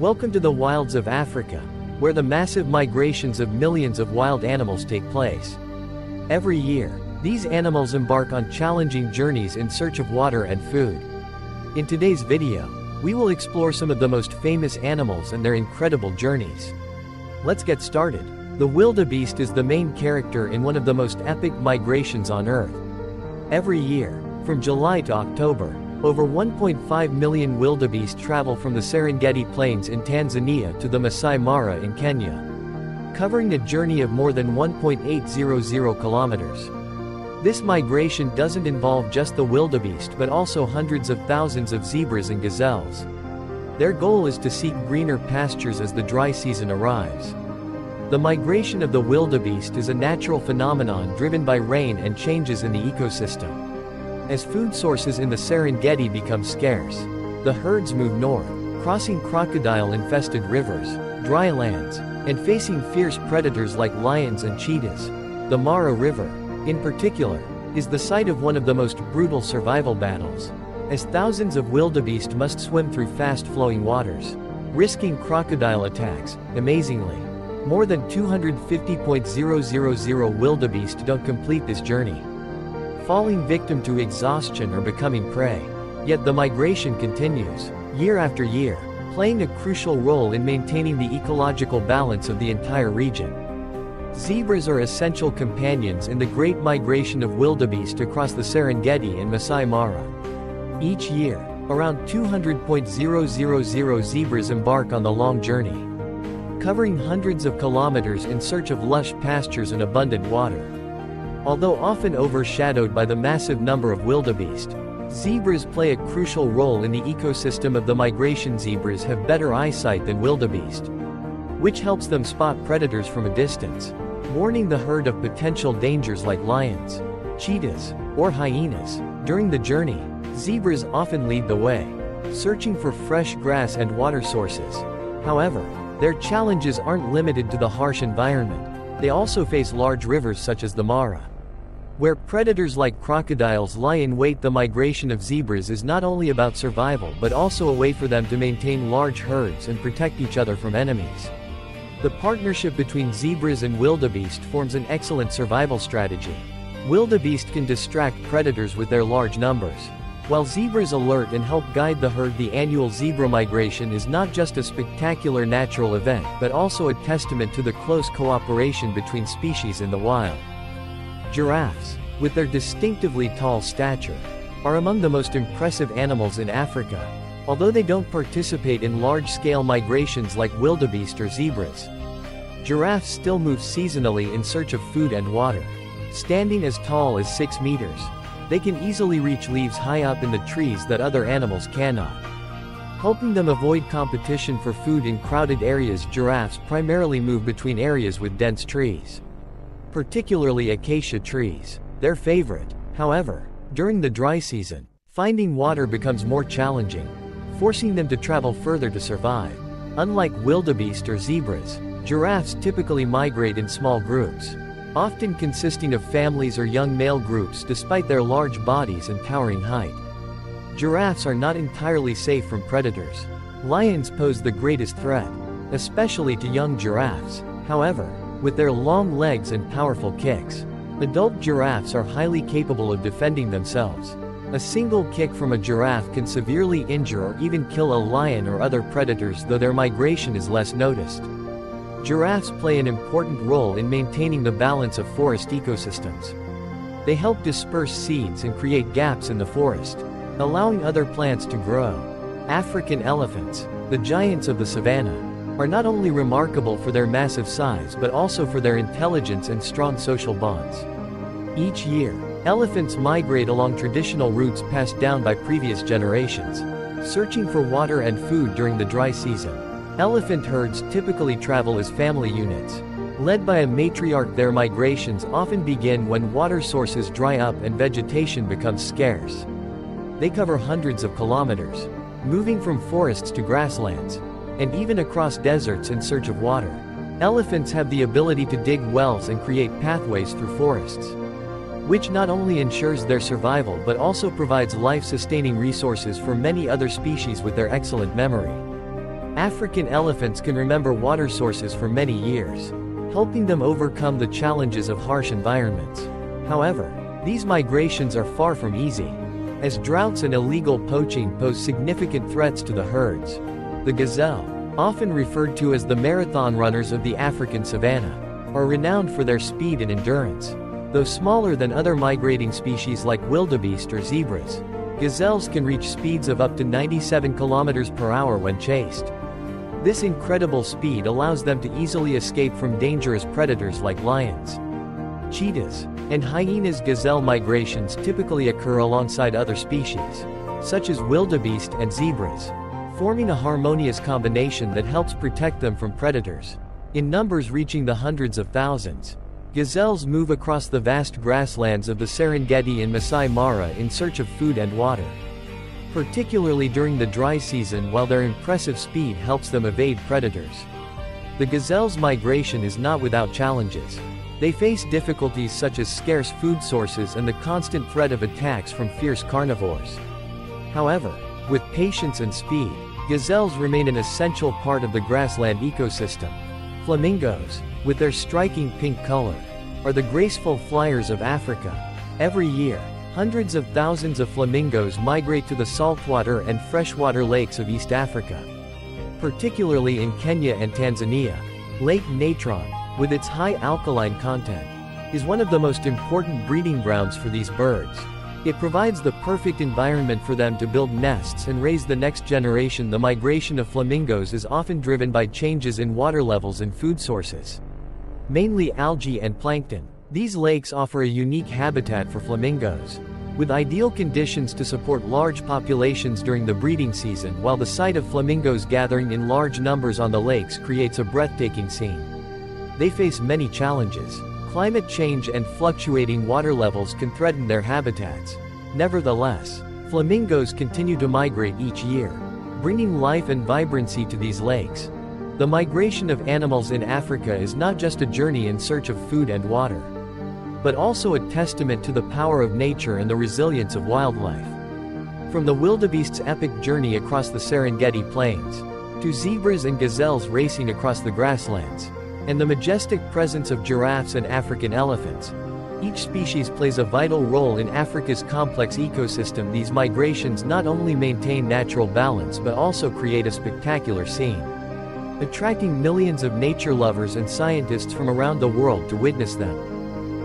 Welcome to the wilds of Africa, where the massive migrations of millions of wild animals take place. Every year, these animals embark on challenging journeys in search of water and food. In today's video, we will explore some of the most famous animals and their incredible journeys. Let's get started. The wildebeest is the main character in one of the most epic migrations on Earth. Every year, from July to October, over 1.5 million wildebeest travel from the Serengeti plains in Tanzania to the Masai Mara in Kenya, covering a journey of more than 1.800 kilometers. This migration doesn't involve just the wildebeest but also hundreds of thousands of zebras and gazelles. Their goal is to seek greener pastures as the dry season arrives. The migration of the wildebeest is a natural phenomenon driven by rain and changes in the ecosystem. As food sources in the Serengeti become scarce, the herds move north, crossing crocodile-infested rivers, dry lands, and facing fierce predators like lions and cheetahs. The Mara River, in particular, is the site of one of the most brutal survival battles, as thousands of wildebeest must swim through fast-flowing waters, risking crocodile attacks. Amazingly, more than 250,000 wildebeest don't complete this journey, falling victim to exhaustion or becoming prey. Yet the migration continues, year after year, playing a crucial role in maintaining the ecological balance of the entire region. Zebras are essential companions in the great migration of wildebeest across the Serengeti and Masai Mara. Each year, around 200,000 zebras embark on the long journey, covering hundreds of kilometers in search of lush pastures and abundant water. Although often overshadowed by the massive number of wildebeest, zebras play a crucial role in the ecosystem of the migration. Zebras have better eyesight than wildebeest, which helps them spot predators from a distance, warning the herd of potential dangers like lions, cheetahs, or hyenas. During the journey, zebras often lead the way, searching for fresh grass and water sources. However, their challenges aren't limited to the harsh environment. They also face large rivers such as the Mara, where predators like crocodiles lie in wait. The migration of zebras is not only about survival but also a way for them to maintain large herds and protect each other from enemies. The partnership between zebras and wildebeest forms an excellent survival strategy. Wildebeest can distract predators with their large numbers, while zebras alert and help guide the herd. The annual zebra migration is not just a spectacular natural event but also a testament to the close cooperation between species in the wild. Giraffes, with their distinctively tall stature, are among the most impressive animals in Africa. Although they don't participate in large-scale migrations like wildebeest or zebras, giraffes still move seasonally in search of food and water. Standing as tall as 6 meters, they can easily reach leaves high up in the trees that other animals cannot, helping them avoid competition for food in crowded areas. Giraffes primarily move between areas with dense trees, particularly acacia trees, their favorite. However, during the dry season, finding water becomes more challenging, forcing them to travel further to survive. Unlike wildebeest or zebras, giraffes typically migrate in small groups, often consisting of families or young male groups. Despite their large bodies and towering height, giraffes are not entirely safe from predators. Lions pose the greatest threat, especially to young giraffes. However, with their long legs and powerful kicks, adult giraffes are highly capable of defending themselves. A single kick from a giraffe can severely injure or even kill a lion or other predators, though their migration is less noticed. Giraffes play an important role in maintaining the balance of forest ecosystems. They help disperse seeds and create gaps in the forest, allowing other plants to grow. African elephants, the giants of the savanna, are not only remarkable for their massive size but also for their intelligence and strong social bonds. Each year, elephants migrate along traditional routes passed down by previous generations, searching for water and food during the dry season. Elephant herds typically travel as family units, led by a matriarch. Their migrations often begin when water sources dry up and vegetation becomes scarce. They cover hundreds of kilometers, moving from forests to grasslands, and even across deserts in search of water. Elephants have the ability to dig wells and create pathways through forests, which not only ensures their survival but also provides life-sustaining resources for many other species with their excellent memory. African elephants can remember water sources for many years, helping them overcome the challenges of harsh environments. However, these migrations are far from easy, as droughts and illegal poaching pose significant threats to the herds. The gazelle, often referred to as the marathon runners of the African savanna, are renowned for their speed and endurance. Though smaller than other migrating species like wildebeest or zebras, gazelles can reach speeds of up to 97 kilometers per hour when chased. This incredible speed allows them to easily escape from dangerous predators like lions, cheetahs, and hyenas. Gazelle migrations typically occur alongside other species, such as wildebeest and zebras, forming a harmonious combination that helps protect them from predators. In numbers reaching the hundreds of thousands, gazelles move across the vast grasslands of the Serengeti and Masai Mara in search of food and water, particularly during the dry season, while their impressive speed helps them evade predators. The gazelle's migration is not without challenges. They face difficulties such as scarce food sources and the constant threat of attacks from fierce carnivores. However, with patience and speed, gazelles remain an essential part of the grassland ecosystem. Flamingos, with their striking pink color, are the graceful flyers of Africa. Every year, hundreds of thousands of flamingos migrate to the saltwater and freshwater lakes of East Africa, particularly in Kenya and Tanzania. Lake Natron, with its high alkaline content, is one of the most important breeding grounds for these birds. It provides the perfect environment for them to build nests and raise the next generation. The migration of flamingos is often driven by changes in water levels and food sources, mainly algae and plankton. These lakes offer a unique habitat for flamingos, with ideal conditions to support large populations during the breeding season, while the sight of flamingos gathering in large numbers on the lakes creates a breathtaking scene. They face many challenges. Climate change and fluctuating water levels can threaten their habitats. Nevertheless, flamingos continue to migrate each year, bringing life and vibrancy to these lakes. The migration of animals in Africa is not just a journey in search of food and water, but also a testament to the power of nature and the resilience of wildlife. From the wildebeest's epic journey across the Serengeti plains, to zebras and gazelles racing across the grasslands, and the majestic presence of giraffes and African elephants, each species plays a vital role in Africa's complex ecosystem. These migrations not only maintain natural balance but also create a spectacular scene, attracting millions of nature lovers and scientists from around the world to witness them.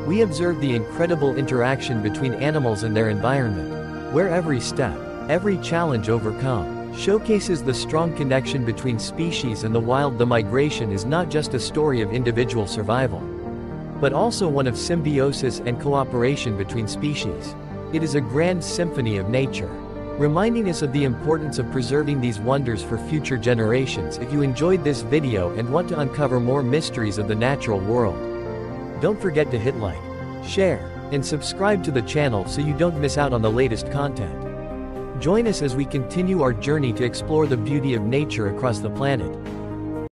We observe the incredible interaction between animals and their environment, where every step, every challenge overcome, showcases the strong connection between species and the wild. The migration is not just a story of individual survival, but also one of symbiosis and cooperation between species. It is a grand symphony of nature, reminding us of the importance of preserving these wonders for future generations. If you enjoyed this video and want to uncover more mysteries of the natural world, don't forget to hit like, share, and subscribe to the channel so you don't miss out on the latest content. Join us as we continue our journey to explore the beauty of nature across the planet.